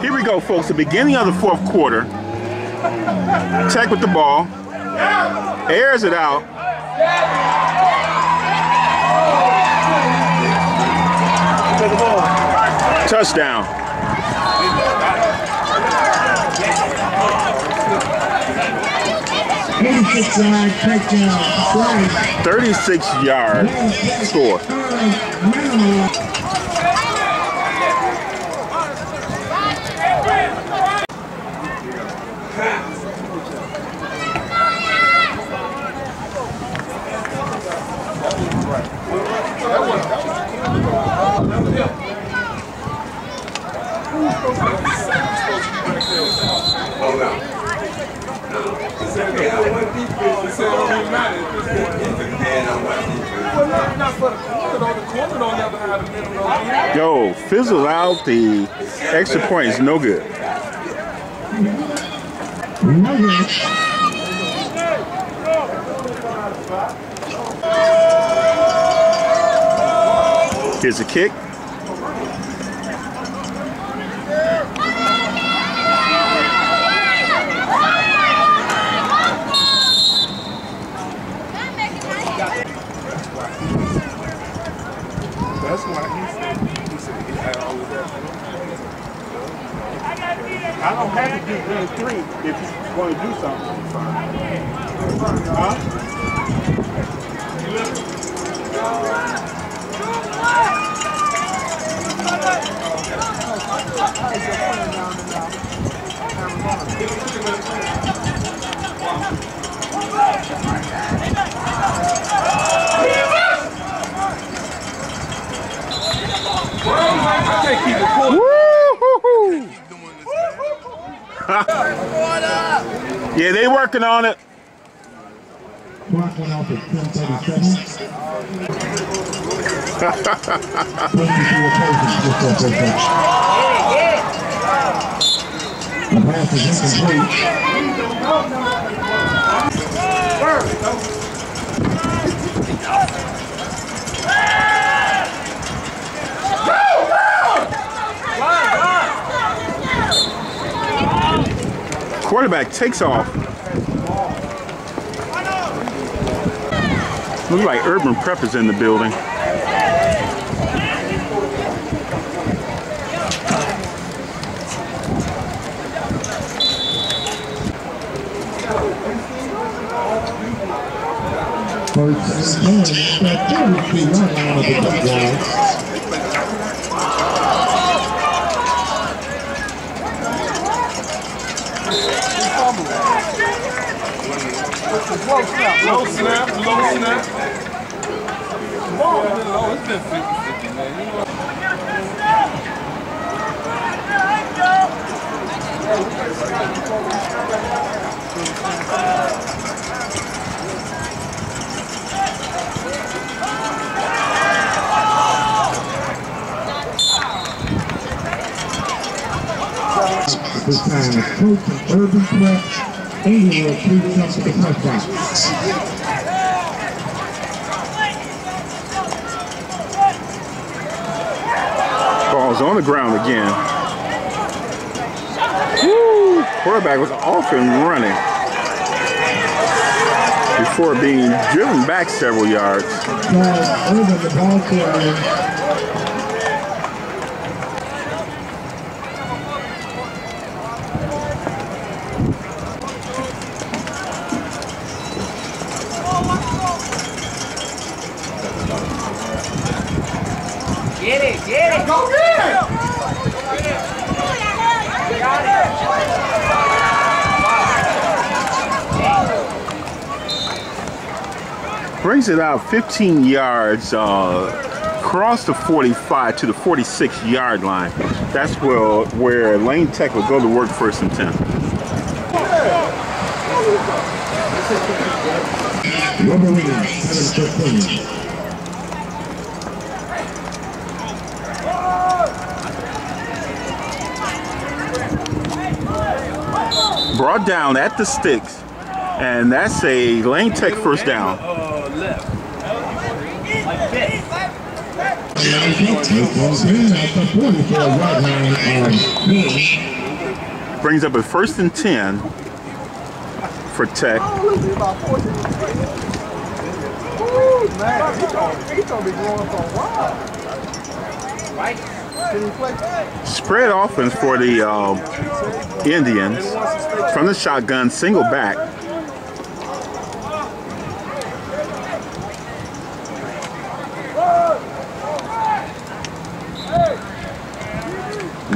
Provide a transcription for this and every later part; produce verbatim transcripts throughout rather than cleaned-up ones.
Here we go, folks. The beginning of the fourth quarter. Tech with the ball. Airs it out. Touchdown. thirty-six yard touchdown. thirty-six yard score. Yo, fizzle out the extra point is no good. No good. Here's a kick. That's why he said he said he had all of that. I don't have to do game three if you're going to do something. Huh? Woo-hoo-hoo. Yeah, they working on it. Quarterback takes off. Looks like Urban Prep is in the building. Low snap, low snap, low snap. Come on, low. It's been fifty fifty, man. This time, coach Urban Prep. And he will keep up with the touchdown. Ball's on the ground again. Woo! Quarterback was off and running before being driven back several yards. Now, over the ball carrier. Get it, get it, go get it! Got it. Brings it out fifteen yards, uh, across the forty-five to the forty-six yard line. That's where, where Lane Tech will go to work first and ten. Yeah. Brought down at the sticks, and that's a Lane Tech first down. Brings up a first and ten for Tech. Spread offense for the uh, Indians from the shotgun, single back.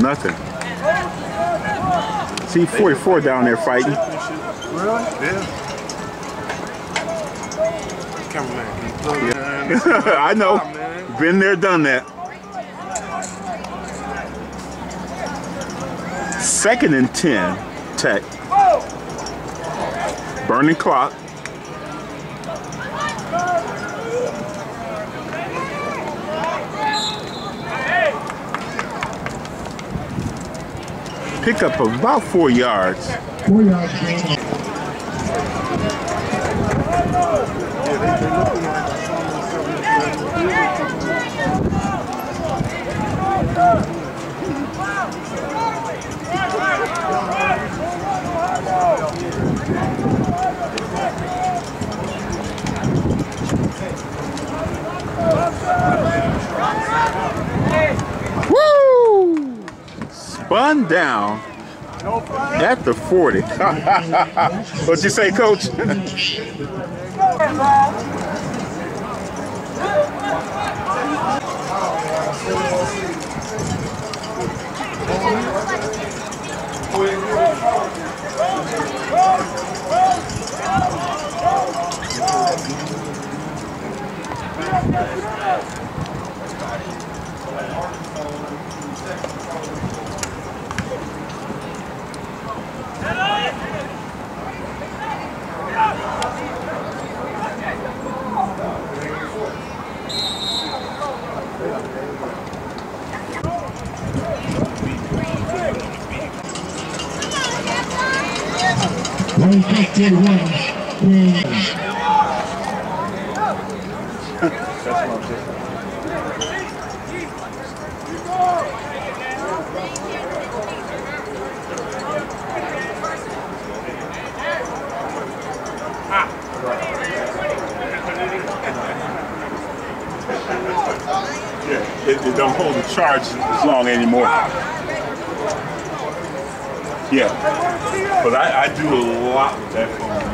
Nothing. See forty-four down there fighting. Really? Yeah. Cameraman, can you play? I know. Been there, done that. Second and ten, Tech. Burning clock. Pick up about four yards. Four yards. Spun down at the forty. What'd you say, Coach? Yeah, it, it don't hold the charge as long anymore. Yeah, but I, I do a lot with that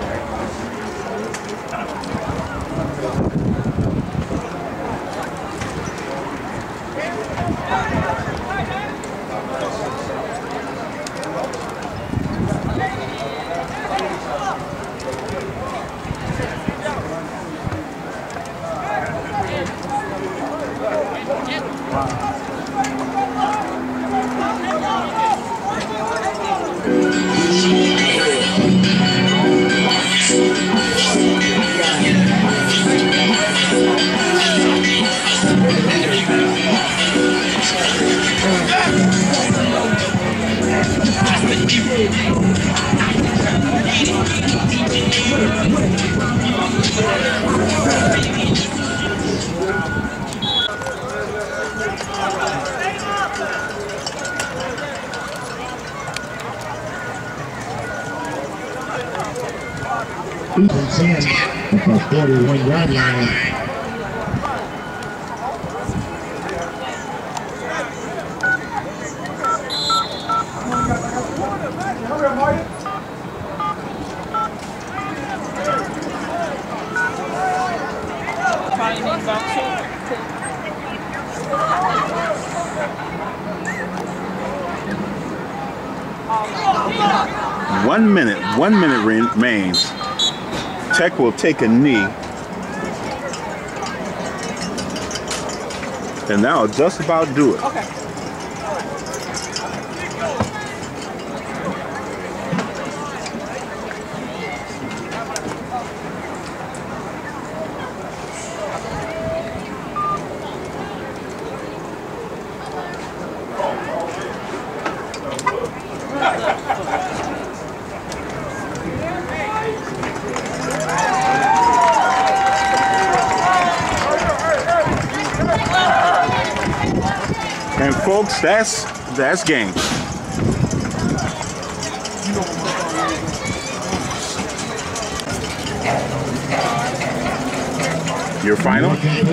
One minute, one minute remains. Tech will take a knee. And that'll just about do it. Okay. That's that's game. Your final? Did you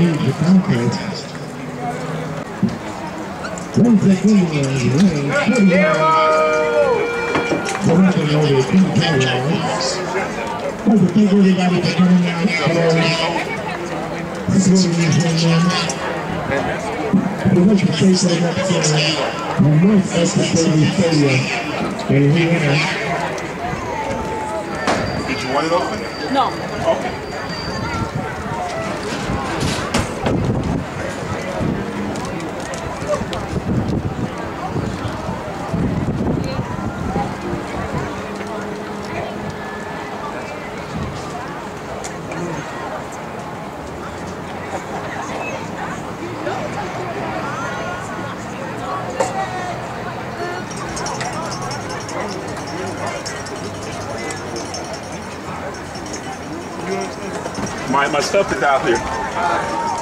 want it open? No. Okay. My, my stuff is out here.